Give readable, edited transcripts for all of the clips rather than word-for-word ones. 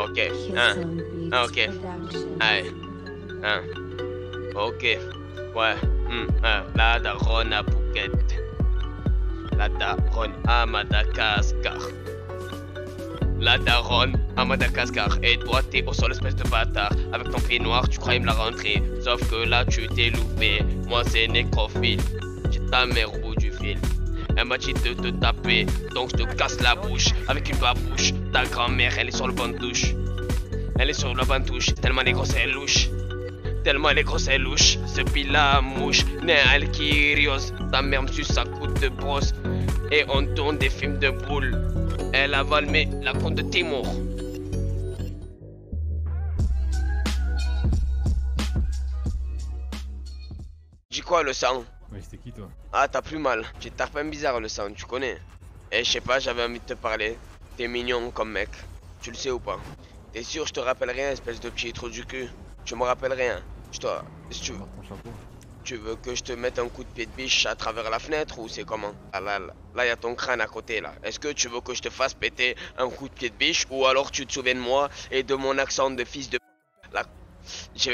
Okej. Okej. Nej. Okej. Ouais. La daronne à Phuket. La daronne à Madagascar. La daronne à Madagascar et toi t'es au sol espèce de bâtard. Avec ton pied noir tu croyais me la rentrer. Sauf que là tu t'es loupé. Moi c'est nécrophile. J'ai ta mère au bout du fil. Elle m'a dit de te taper, donc je te casse la bouche avec une babouche. Ta grand-mère elle est sur le banc de douche. Elle est sur le banc de douche. Tellement elle est grosse et louche. Tellement elle est grosse et louche. Ce pila mouche, né elle qui riose. Ta mère me suce sa coupe de brosse. Et on tourne des films de boules. Elle a valmé la compte de Timor. Dis quoi le sang? Mais c'était qui toi? Ah t'as plus mal. J'ai tarpin bizarre le sang, tu connais. Et je sais pas, j'avais envie de te parler. T'es mignon comme mec. Tu le sais ou pas? T'es sûr je te rappelle rien, espèce de petit trou du cul? Tu me rappelles rien. Je te... Si tu veux. Tu veux que je te mette un coup de pied de biche à travers la fenêtre ou c'est comment? Ah là, là y a ton crâne à côté là. Est-ce que tu veux que je te fasse péter un coup de pied de biche ou alors tu te souviens de moi et de mon accent de fils de... Là, je...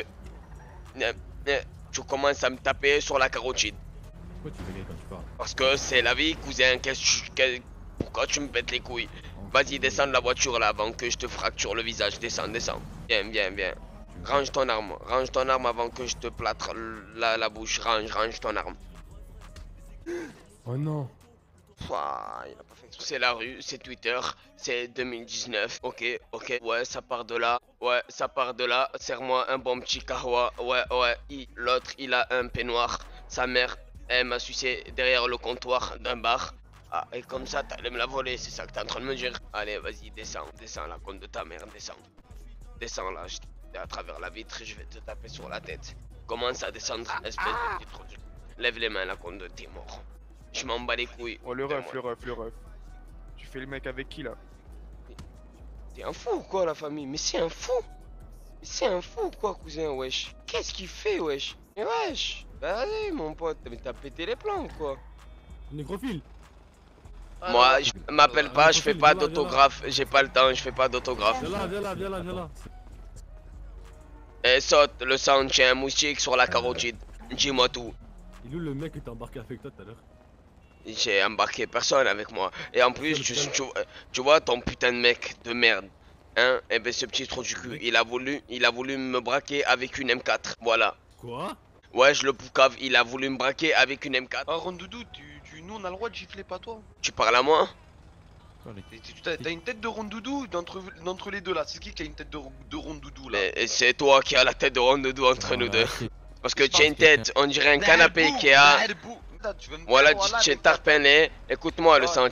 Tu commences à me taper sur la carotide. Pourquoi tu veux quand tu parles? Parce que c'est la vie cousin, pourquoi tu me pètes les couilles? Vas-y descends de la voiture là avant que je te fracture le visage, descends, descends. Viens. Range ton arme avant que je te plâtre la bouche, range ton arme. Oh non. Ouah, il a pas fait. C'est la rue, c'est Twitter, c'est 2019, ok, ouais ça part de là, serre-moi un bon petit kahwa, ouais, l'autre il a un peignoir, sa mère elle m'a sucé derrière le comptoir d'un bar. Ah, et comme ça t'allais me la voler, c'est ça que t'es en train de me dire? Allez vas-y descends la compte de ta mère, descends là, à travers la vitre, je vais te taper sur la tête. Commence à descendre, espèce de petit trou du cul. Lève les mains, la compte de tes morts. Je m'en bats les couilles. Oh, le ref. Tu fais le mec avec qui là? T'es un fou ou quoi, la famille? Mais c'est un fou! Cousin, wesh? Qu'est-ce qu'il fait, wesh? Mais wesh! Bah, allez, mon pote, mais t'as pété les plans ou quoi? Nécrophile! Moi, je m'appelle pas, je fais pas d'autographe. J'ai pas le temps, je fais pas d'autographe. Viens là. Et saute le sang, j'ai un moustique sur la carotide. Dis-moi tout. Il est où le mec qui t'a embarqué avec toi tout à l'heure? J'ai embarqué personne avec moi. Et en plus, tu vois ton putain de mec de merde. Hein? Et ben ce petit trou du cul, il a voulu me braquer avec une M4. Voilà. Quoi? Ouais, je le poucave, il a voulu me braquer avec une M4. Ah, Rondoudou, nous on a le droit de gifler pas toi. Tu parles à moi? T'as une tête de rondoudou d'entre les deux là, c'est qui a une tête de rondoudou là? C'est toi qui as la tête de rondoudou entre nous deux. Parce que tu as une tête, on dirait un canapé qui a... Voilà, tu es tarpiné, écoute-moi le sang.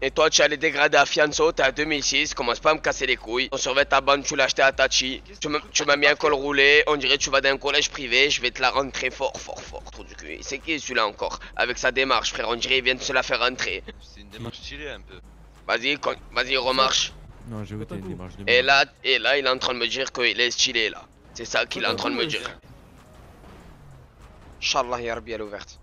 Et toi tu as les dégradés à Fianso, t'es à 2006, commence pas à me casser les couilles. On surveille ta bande, tu l'as acheté à Tachi. Tu m'as mis un col roulé, on dirait tu vas d'un collège privé, je vais te la rentrer fort. Trou du cul, c'est qui celui-là encore? Avec sa démarche frère, on dirait il vient de se la faire rentrer. C'est une démarche stylée un peu. Vas-y, remarche. Non, j'ai voté une démarche. Et là, il est en train de me dire qu'il est stylé là. C'est ça qu'il est en train de me dire. Inch'Allah, Yarbi, elle est ouverte.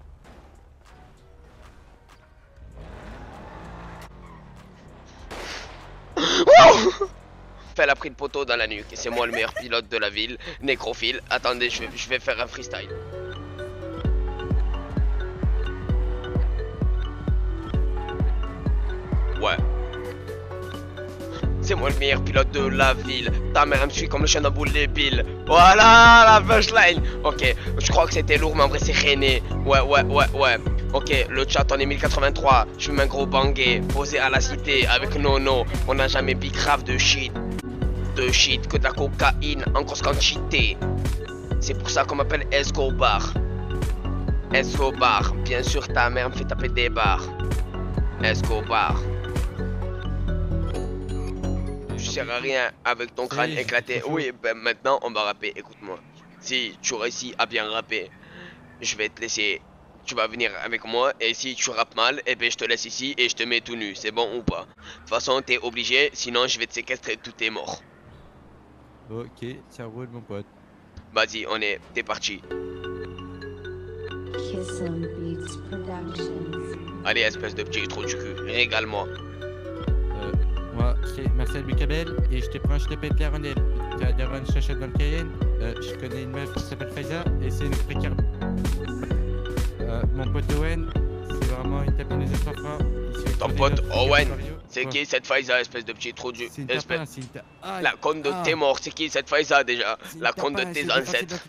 Elle a pris le poteau dans la nuque. Et c'est moi le meilleur pilote de la ville. Nécrophile. Attendez, je vais faire un freestyle. Ouais. C'est moi le meilleur pilote de la ville. Ta mère elle me suit comme le chien d'un boule débile. Voilà la punchline. Ok, je crois que c'était lourd mais en vrai c'est René. Ouais. Ok, le chat on est 1083. Je fume un gros bangé. Posé à la cité avec Nono. On n'a jamais bu grave de shit. Que de la cocaïne en grosse quantité. C'est pour ça qu'on m'appelle Escobar. Bien sûr ta mère me fait taper des barres. Escobar. Tu sers à rien avec ton crâne éclaté. Oui, ben maintenant on va rapper, écoute-moi. Si tu réussis à bien rapper, je vais te laisser. Tu vas venir avec moi et si tu rappes mal, et ben je te laisse ici et je te mets tout nu. C'est bon ou pas? De toute façon, t'es obligé, sinon je vais te séquestrer, tout est mort. Ok, ça roule mon pote. Vas-y, t'es parti. Allez, espèce de petit trou du cul, régale-moi. Moi, c'est Marcel Bucabel et je te prends, je te pète la rondelle. Tu as Daron Chachette dans le Cayenne. Je connais une meuf qui s'appelle Faiza et c'est une précaire. Mon pote Owen, c'est vraiment une tape dans les enfants. Ton pote Owen, c'est qui cette Faiza, espèce de petit trou du... La conne de tes morts, c'est qui cette Faiza déjà? La conne de tes ancêtres.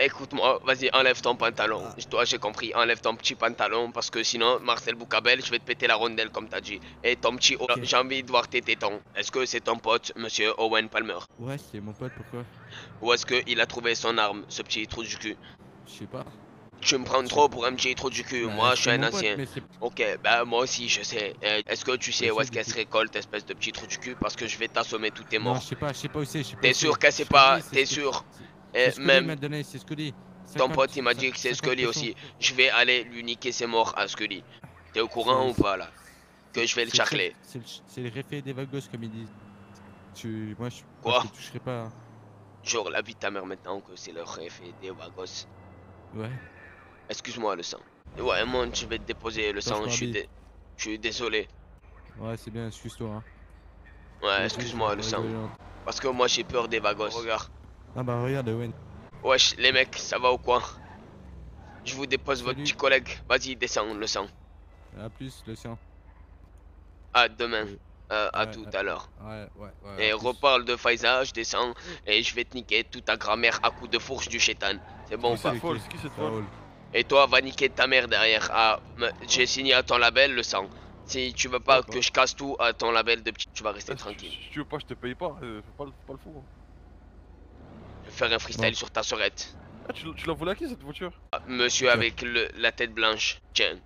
Écoute-moi, vas-y, enlève ton pantalon. Toi, j'ai compris, enlève ton petit pantalon parce que sinon, Marcel Bucabel, je vais te péter la rondelle comme t'as dit. Et ton petit... J'ai envie de voir tes tétons. Est-ce que c'est ton pote, monsieur Owen Palmer? Ouais, c'est mon pote, pourquoi? Ou est-ce qu'il a trouvé son arme, ce petit trou du cul? Je sais pas. Tu me prends trop pour un petit trou du cul, moi je suis un ancien. Ok, bah moi aussi je sais. Est-ce que tu sais où est-ce qu'elle se récolte, espèce de petit trou du cul? Parce que je vais t'assommer tous tes morts. Non, je sais pas où c'est. T'es sûr qu'elle sait pas, t'es sûr? Et même ton pote il m'a dit que c'est Scully aussi. Je vais aller lui niquer ses morts à Scully. T'es au courant ou pas là? Que je vais le charcler. C'est le réfé des vagos comme ils disent. Moi je... Quoi? Genre la vie de ta mère maintenant que c'est le réfé des vagos. Ouais. Excuse-moi le sang. Ouais, moi je vais te déposer le sang, je suis désolé. Ouais, c'est bien, excuse-toi. Hein. Ouais, excuse-moi le sang. Parce que moi j'ai peur des vagos. Regarde. Ah bah regarde, Owen. Wesh, les mecs, ça va ou quoi? Je vous dépose votre petit collègue. Vas-y, descends le sang. A plus, le sang. À demain. À tout à l'heure. Et reparle de Faiza, je descends et je vais te niquer toute ta grand-mère à coups de fourche du chétan. C'est bon ou pas? Et toi, va niquer ta mère derrière. Ah, j'ai signé à ton label le sang. Si tu veux pas que je casse tout à ton label de petit, tu vas rester tranquille. Si tu veux pas, je te paye pas. Fais pas le fou. Hein. Je vais faire un freestyle sur ta sœurette. Ah, tu l'as volé à qui cette voiture? Ah, monsieur avec la tête blanche. Tiens.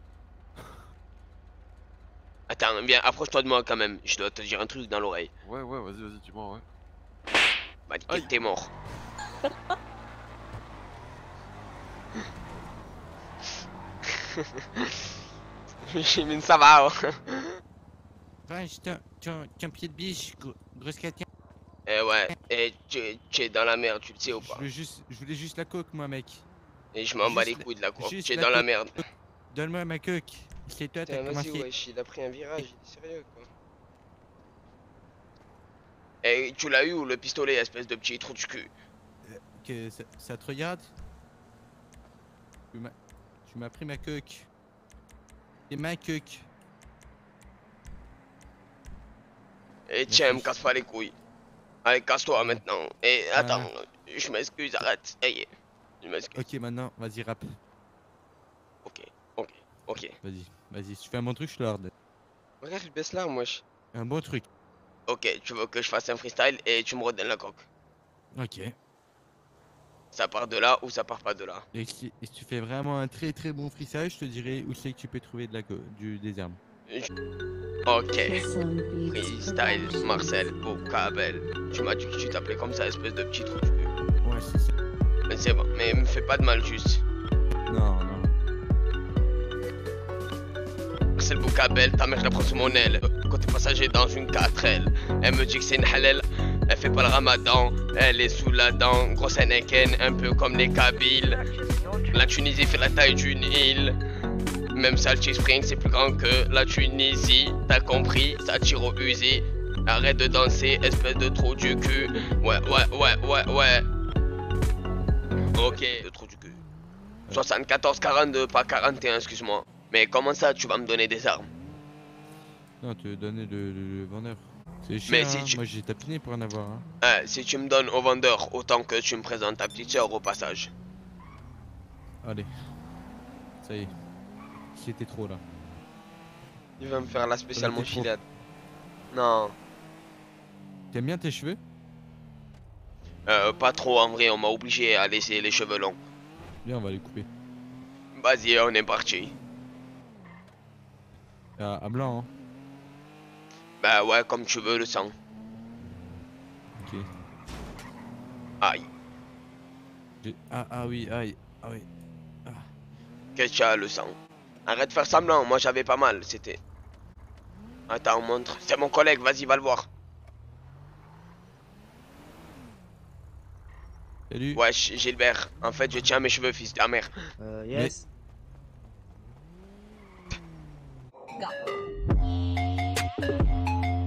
Attends, viens, approche-toi de moi quand même. Je dois te dire un truc dans l'oreille. Ouais, ouais, vas-y, vas-y, tu mens, ouais. Bah, t'es mort. J'ai mis une savane. Ouais, t'es un pied de biche, grosse catia. Eh ouais, et tu es dans la merde, tu le sais ou pas? Je voulais juste la coke, moi, mec. Et je m'en bats les couilles de la coke, tu es dans la merde. Donne-moi ma coke, c'est toi, t'as commencé. Vas-y, wesh, il a pris un virage, il est sérieux, quoi. Et tu l'as eu ou le pistolet, espèce de petit trou du cul? Ça te regarde? Tu m'as pris ma coque. Et ma coque. Et tiens, me casse pas les couilles. Allez, casse-toi maintenant. Et attends, je m'excuse, arrête. Hey, je m'excuse. Ok, maintenant, vas-y, rap. Ok, ok, ok. Vas-y, vas-y, si tu fais un bon truc, je te l'ordonne. Regarde, je baisse l'arme, wesh. Un bon truc. Ok, tu veux que je fasse un freestyle et tu me redonnes la coque. Ok. Ça part de là ou ça part pas de là. Et si tu fais vraiment un très très bon freestyle, je te dirai où c'est que tu peux trouver des armes. Ok. Freestyle Marcel Bucabel. Tu m'as dit que tu t'appelais comme ça, espèce de petit trou. Ouais, c'est ça. C'est bon, mais me fais pas de mal juste. Non, non. Marcel Bucabel, ta mère la prend sous mon aile. Côté passager dans une 4L. Elle me dit que c'est une halal. Elle fait pas le ramadan, elle est sous la dent, grosse Anaken, un peu comme les Kabyles. La Tunisie fait la taille d'une île. Même Salty Spring, c'est plus grand que la Tunisie. T'as compris, ça tire au Uzi. Arrête de danser, espèce de trou du cul. Ouais, ouais, ouais, ouais, ouais. Ok, le trou du cul. 74, 42, pas 41, excuse-moi. Mais comment ça, tu vas me donner des armes? Non, tu veux donner le vendeur. C'est chiant, mais si hein, moi j'ai tapiné pour en avoir. Hein. Si tu me donnes au vendeur, autant que tu me présentes ta petite soeur au passage. Allez, ça y est, c'était trop là. Il va me faire la spéciale mon filade. Non. T'aimes bien tes cheveux? Pas trop en vrai, on m'a obligé à laisser les cheveux longs. Bien, on va les couper. Vas-y, on est parti. À blanc, hein. Bah ouais, comme tu veux le sang. Ok. Aïe. Ah oui, aïe. Ah oui. Ah. Qu'est-ce que le sang? Arrête de faire semblant, moi j'avais pas mal, c'était... Attends, on montre. C'est mon collègue, vas-y, va le voir. Salut. Ouais, Gilbert, en fait je tiens mes cheveux, fils de ta mère. Yes. Mais...